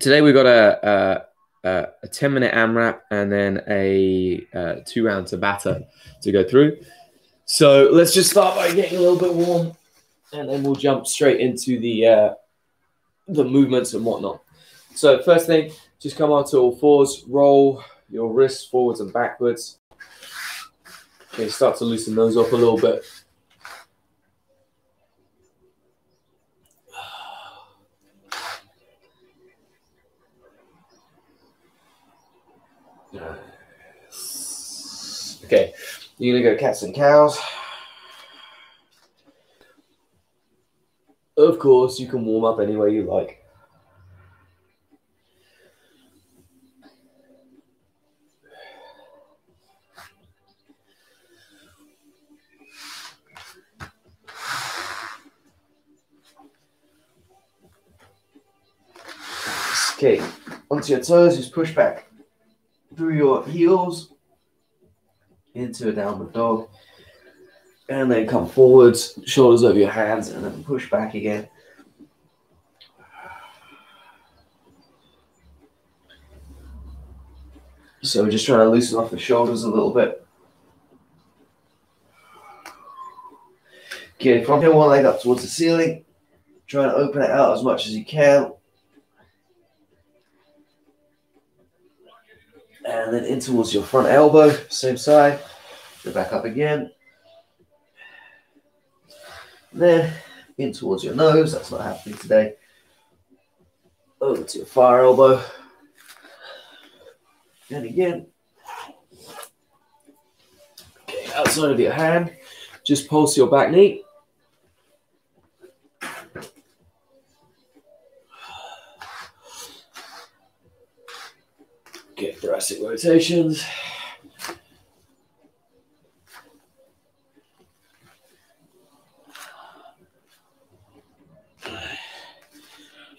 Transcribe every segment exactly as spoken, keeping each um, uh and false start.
today we've got a, a, a ten minute AMRAP and then a, a two round Tabata to go through. So let's just start by getting a little bit warm, and then we'll jump straight into the, uh, the movements and whatnot. So first thing, just come onto all fours, roll your wrists forwards and backwards. Okay, start to loosen those up a little bit. Okay, you're gonna go cats and cows. Of course, you can warm up any way you like. Okay, onto your toes, just push back through your heels into a downward dog, and then come forwards, shoulders over your hands, and then push back again. So we're just trying to loosen off the shoulders a little bit. Okay, from here, one leg up towards the ceiling, try and open it out as much as you can. And then in towards your front elbow, same side. Go back up again. And then in towards your nose. That's not happening today. Over to your far elbow. And again. Okay, outside of your hand, just pulse your back knee. Get thoracic rotations.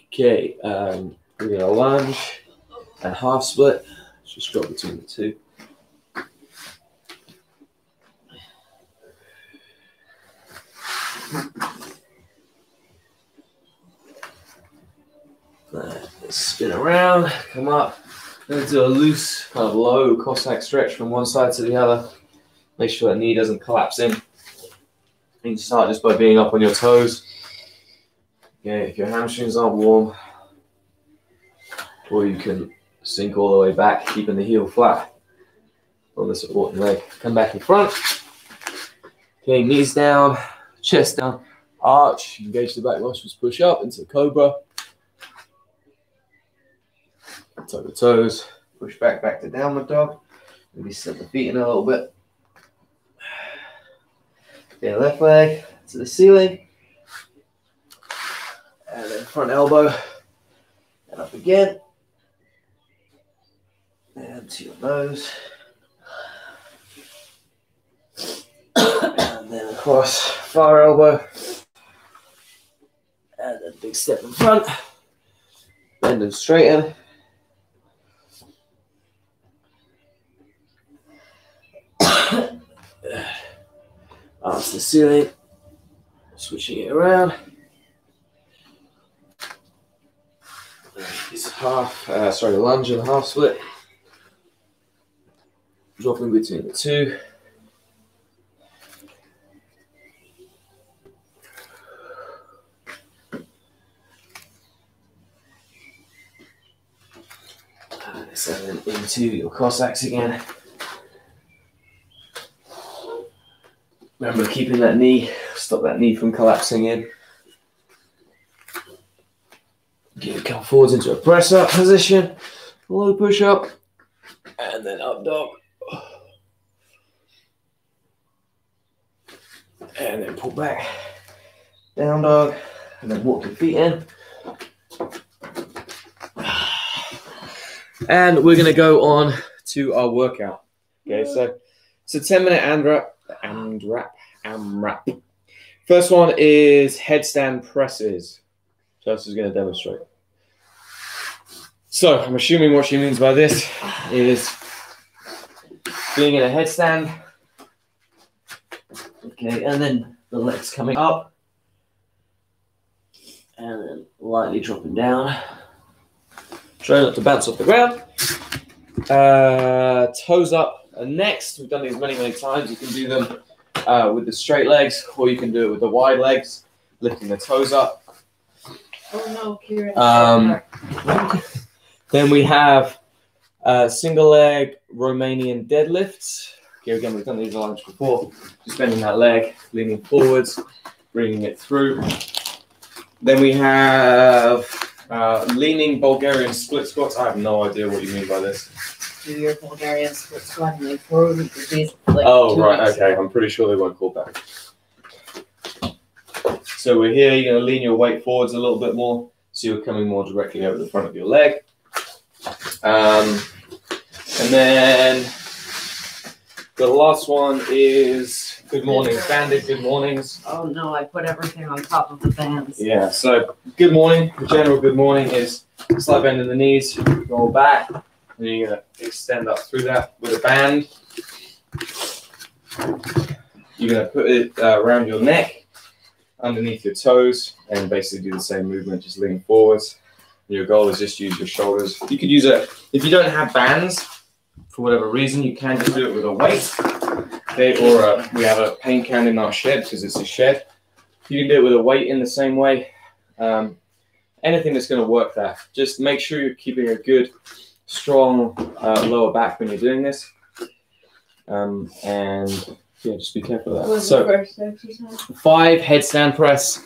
Okay, um, we're going to lunge and half split. Let's just drop between the two. Let's spin around, come up. Let's do a loose, kind of low Cossack stretch from one side to the other. Make sure that knee doesn't collapse in. And start just by being up on your toes. Yeah, if your hamstrings aren't warm, or you can sink all the way back, keeping the heel flat on the supporting leg. Come back in front. Okay, knees down, chest down, arch, engage the back muscles, push up into cobra. Tuck the toes, push back, back to downward dog. Maybe slip the feet in a little bit. Okay, left leg to the ceiling. And then front elbow. And up again. And to your nose. And then across, far elbow. And then big step in front. Bend and straighten. Arms to the ceiling, switching it around. It's half, uh, sorry, lunge and half split. Dropping between the two. And then into your Cossacks again. Remember keeping that knee, stop that knee from collapsing in. Okay, come forwards into a press up position, low push up, and then up dog. And then pull back, down dog, and then walk your feet in. And we're gonna go on to our workout. Okay, so it's a ten minute AMRAP. AMRAP, AMRAP. First one is headstand presses. Josh is going to demonstrate. So I'm assuming what she means by this is being in a headstand. Okay, and then the legs coming up. And then lightly dropping down. Try not to bounce off the ground. Uh, toes up and next. We've done these many, many times. You can do them uh, with the straight legs, or you can do it with the wide legs, lifting the toes up. Oh no, Kieran. Um, then we have uh, single leg Romanian deadlifts. Here again, we've done these lines before. Just bending that leg, leaning forwards, bringing it through. Then we have uh, leaning Bulgarian split squats. I have no idea what you mean by this. Do your Bulgarian split squat and lean forward with your knees. Like oh, right, legs. Okay. I'm pretty sure they weren't called that. So we're here. You're going to lean your weight forwards a little bit more, so you're coming more directly over the front of your leg. Um, and then the last one is good mornings, banded good mornings. Oh no, I put everything on top of the bands. Yeah, so good morning, the general good morning is slight bend in the knees, roll back, and then you're going to extend up through that with a band. You're going to put it uh, around your neck, underneath your toes, and basically do the same movement, just lean forwards. Your goal is just use your shoulders. You could use a, if you don't have bands, for whatever reason, you can just do it with a weight. They, or a, we have a paint can in our shed because it's a shed. You can do it with a weight in the same way. Um, anything that's going to work that. Just make sure you're keeping a good, strong uh, lower back when you're doing this. Um, and yeah, just be careful of that. So, five headstand press,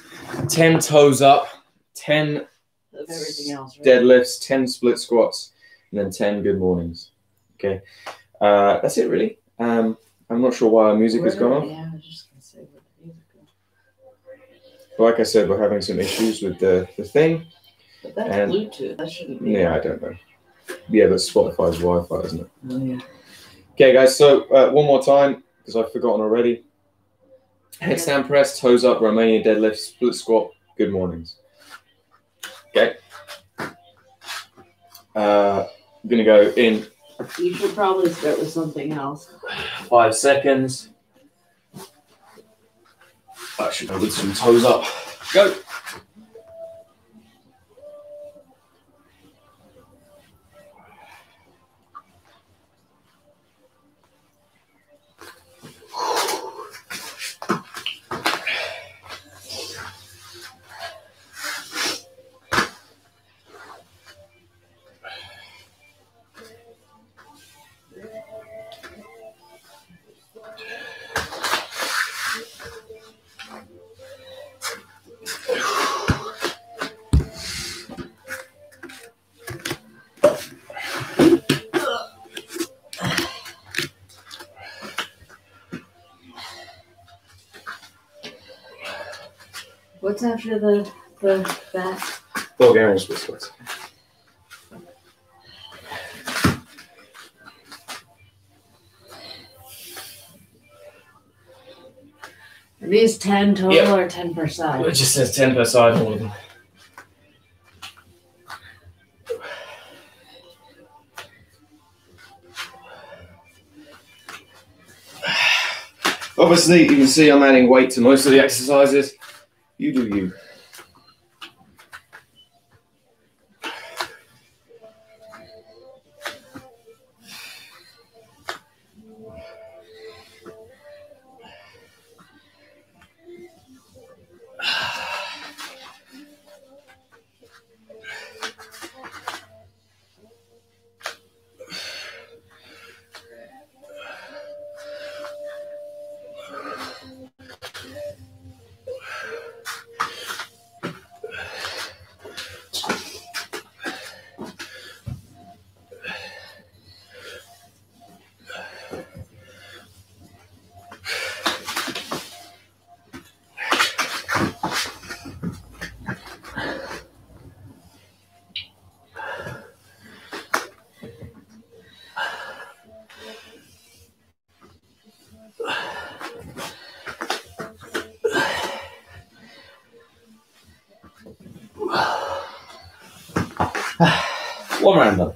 ten toes up, ten everything else, right? Deadlifts, ten split squats, and then ten good mornings. Okay, uh, that's it really. Um, I'm not sure why our music has gone off. Yeah, I was just gonna say what the music is. Like I said, we're having some issues with the, the thing. But that's and, Bluetooth. That shouldn't be. Yeah, I don't know. Yeah, but Spotify's Wi-Fi, isn't it? Oh yeah. Okay, guys. So uh, one more time because I've forgotten already. Headstand press, toes up, Romanian deadlift, split squat. Good mornings. Okay. Uh, I'm gonna go in. You should probably start with something else. Five seconds. I should go with some toes up. Go. What's after the, the back? Bulgarian split squats. Are these ten total yep. or ten per side? It just says ten per side on all of them. Obviously, you can see I'm adding weight to most of the exercises. You do you. One round done.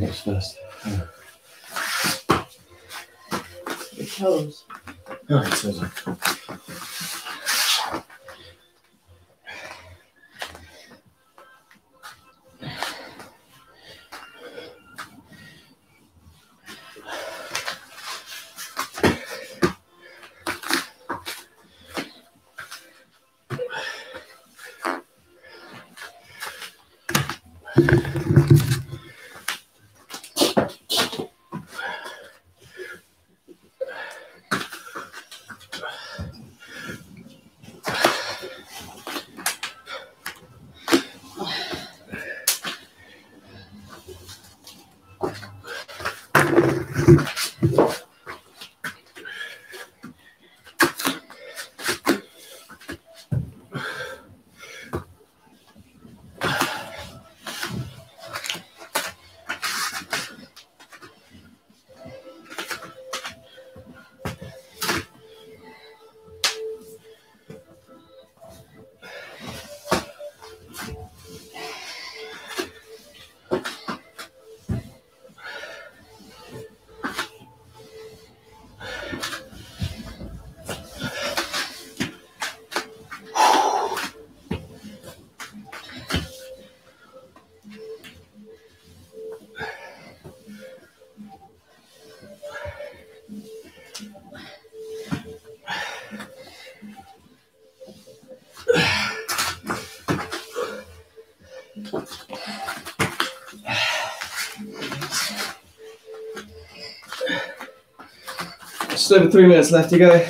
one looks first. Yeah. The toes. Oh, it says like just over three minutes left to go.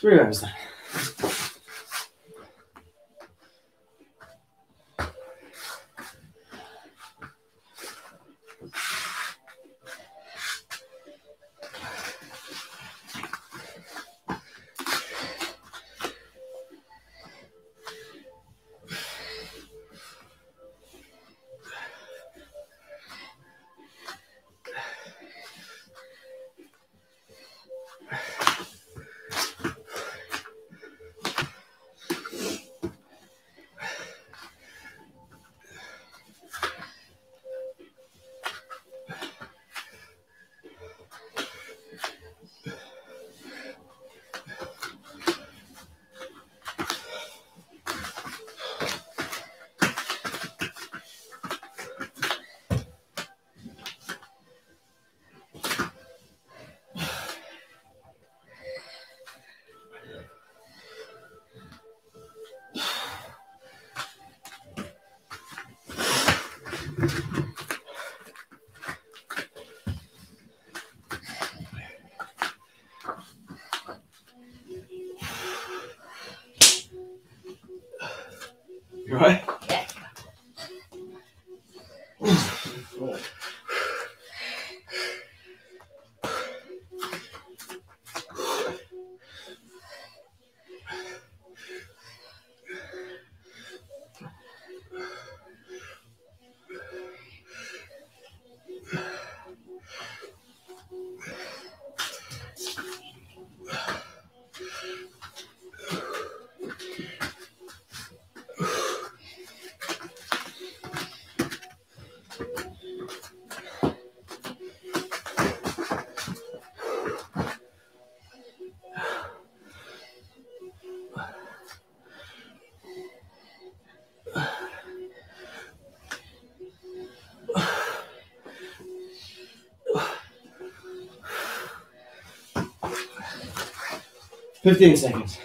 Three hours then. Right? Yeah. Oh. fifteen seconds.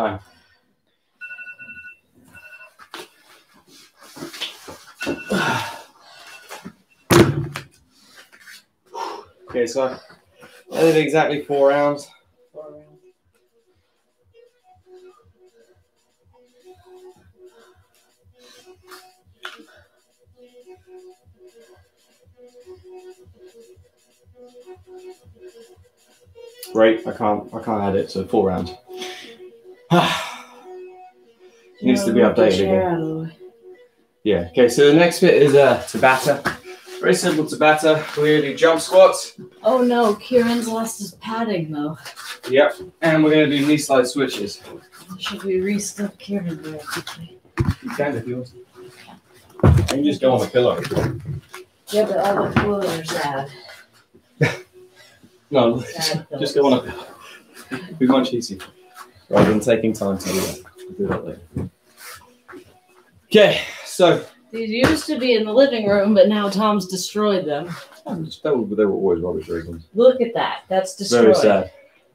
time. Okay, so I did exactly four rounds. Four rounds. Right, I can't, I can't add it. So four rounds. Needs to be updated again. Yeah. Okay. So the next bit is uh, Tabata. Very simple Tabata. We're going to do jump squats. Oh no, Kieran's lost his padding though. Yep. And we're going to do knee slide switches. Should we re-slip Kieran there quickly? You can if you want. You can just go on the pillow. Yeah, but all the floors out. No, just, just go on a pillow. It'd be much easier. Rather than taking time to do that. We'll do that later. Okay, so these used to be in the living room, but now Tom's destroyed them. I'm just, they, were, they were always rubbish reasons. Look at that. That's destroyed. Very sad.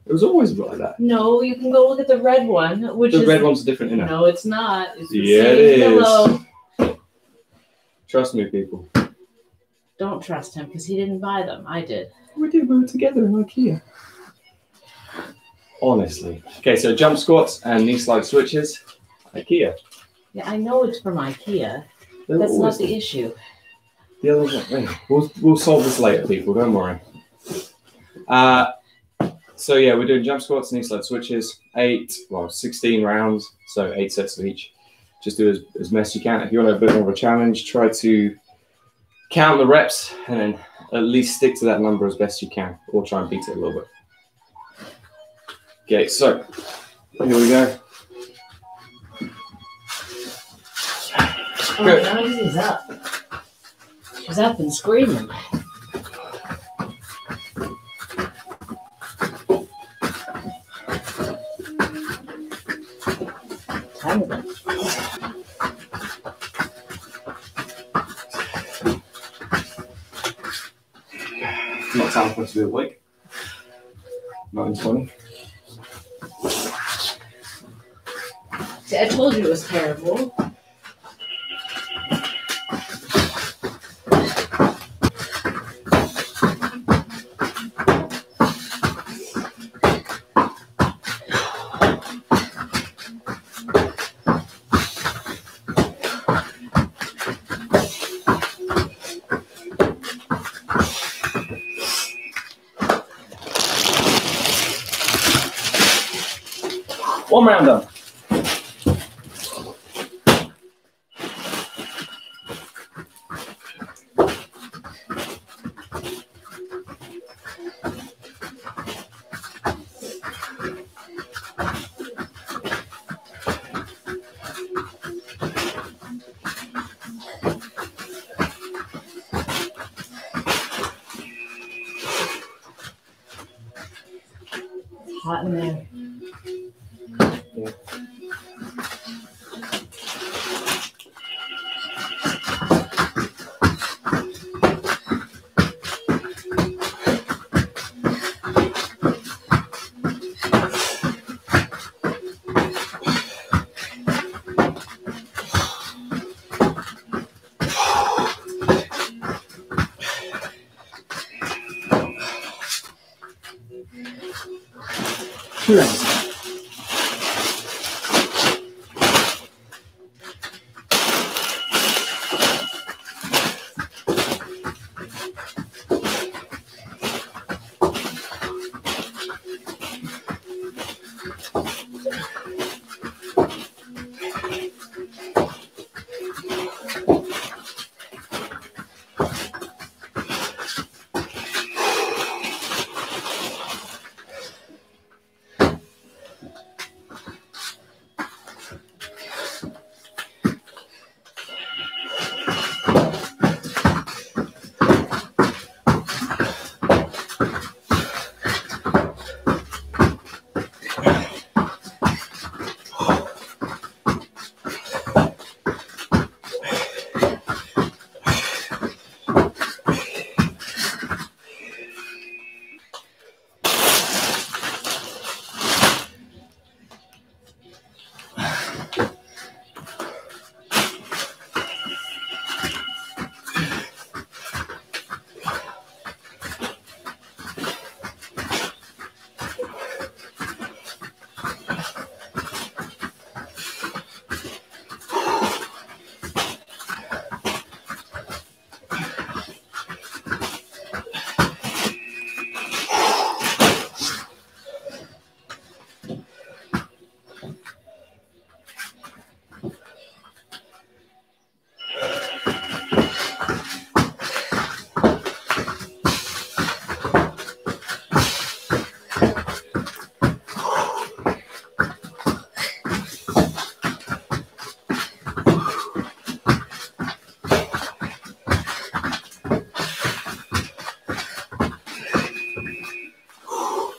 It was always like that. No, you can go look at the red one, which the is... The red one's different, you know. No, it's not. It's the yeah, same pillow. It is. Trust me, people. Don't trust him, because he didn't buy them. I did. We did. We were together in Ikea. Honestly. Okay, so jump squats and knee slide switches. Ikea. Yeah, I know it's from Ikea. They're That's not the issue. The other one, we'll we'll solve this later, people. Don't worry. Uh, so yeah, we're doing jump squats and knee slide switches. Eight, well, sixteen rounds, so eight sets of each. Just do as as best you can. If you want to have a bit more of a challenge, try to count the reps and then at least stick to that number as best you can, or try and beat it a little bit. Okay, so here we go. Oh, Daisy's up. She's up and screaming. Time Not time for us to be awake. nine twenty. See, I told you it was terrible. One round up. Hot in there. Yeah. Two rounds.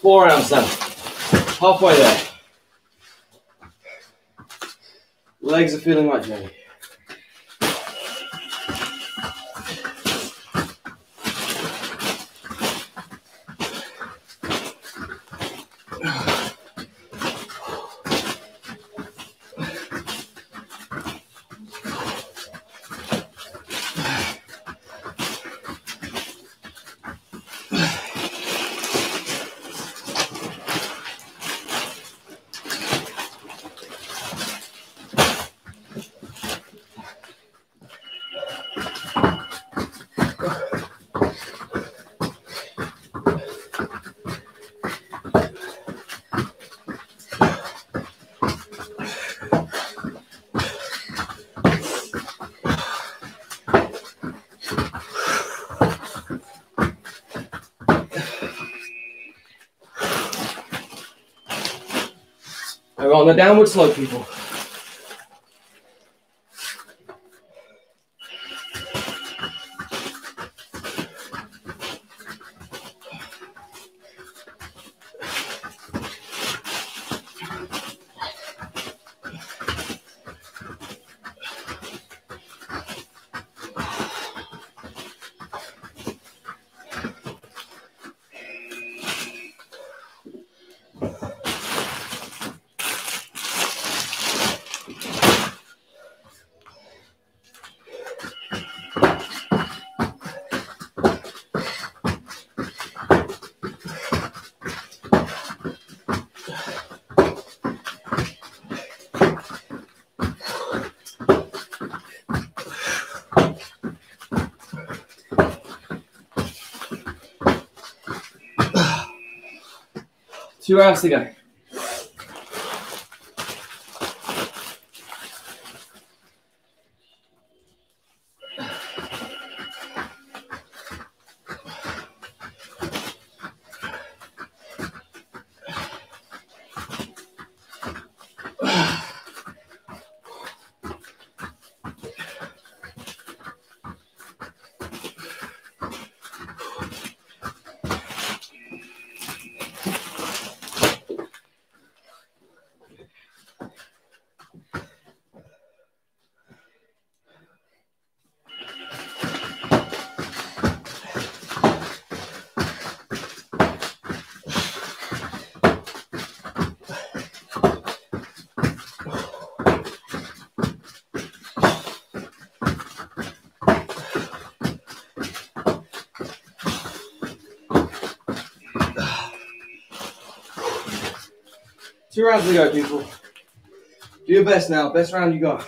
four amps then. Halfway there. Legs are feeling like jelly. We're on the downward slope, people. Two hours to go. Two rounds to go, people. Do your best now. Best round you got.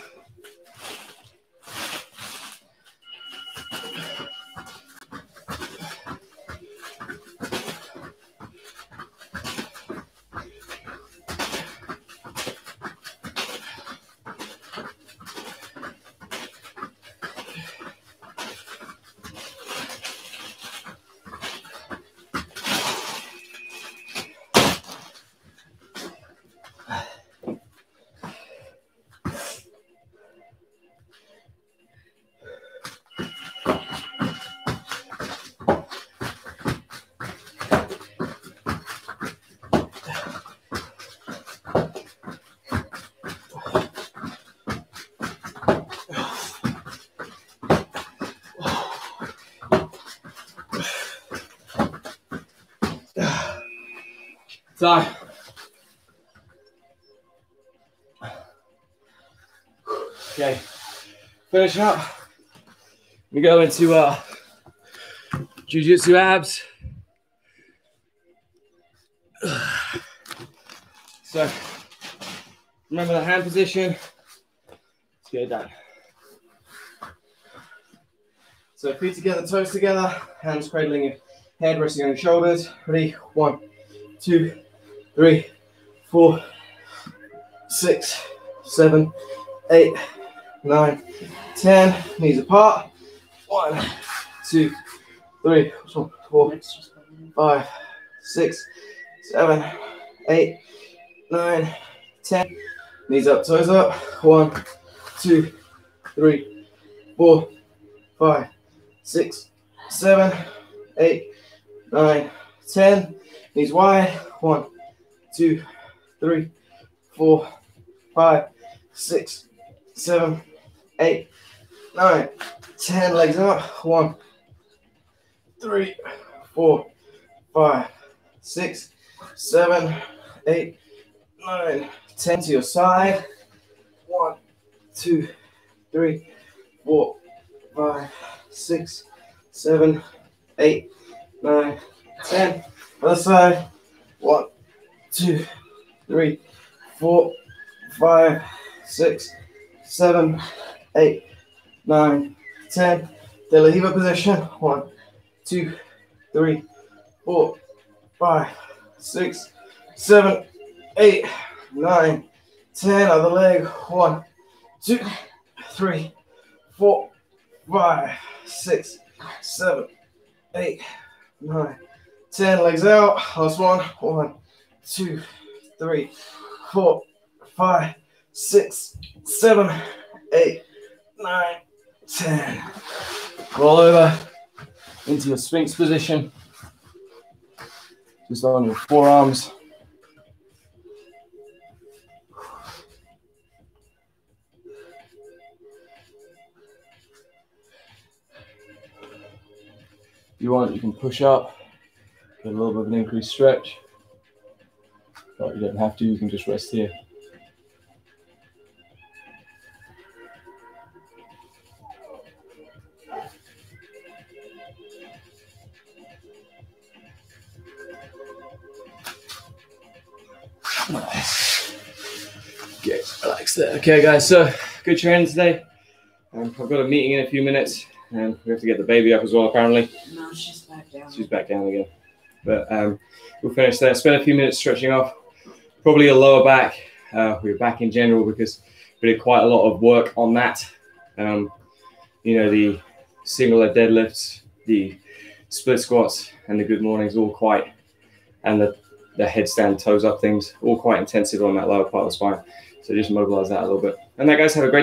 So, okay, finish up. We go into uh, jiu-jitsu abs. So, remember the hand position. Let's get it done. So, feet together, toes together, hands cradling your head, resting on your shoulders. Ready? One, two, three, four, six, seven, eight, nine, ten. Knees apart. One, two, three, four, five, six, seven, eight, nine, ten. Knees up, toes up. One, two, three, four, five, six, seven, eight, nine, ten is wide. One, two, three, four, five, six, seven, eight, nine, ten. Legs out. One, three, four, five, six, seven, eight, nine, ten. To your side. One, two, three, four, five, six, seven, eight, nine, ten. Other side. One, two, three, four, five, six, seven, eight, nine, ten. De la Hiva position. One, two, three, four, five, six, seven, eight, nine, ten. Other leg. One, two, three, four, five, six, seven, eight, nine, ten. Legs out. Last one. One, two, three, four, five, six, seven, eight, nine, ten. Roll over into your Sphinx position. Just on your forearms. If you want, you can push up, get a little bit of an increased stretch. But you don't have to, you can just rest here. Nice. Okay, relax there. Okay, guys, so good training today. Um, I've got a meeting in a few minutes. And we have to get the baby up as well, apparently. No, she's back down. She's back down again. But um, we'll finish there. Spend a few minutes stretching off. Probably a lower back. Uh, we're back in general because we did quite a lot of work on that. Um, you know, the single leg deadlifts, the split squats, and the good mornings, all quite, and the, the headstand toes up things, all quite intensive on that lower part of the spine. So just mobilize that a little bit. And that, guys, have a great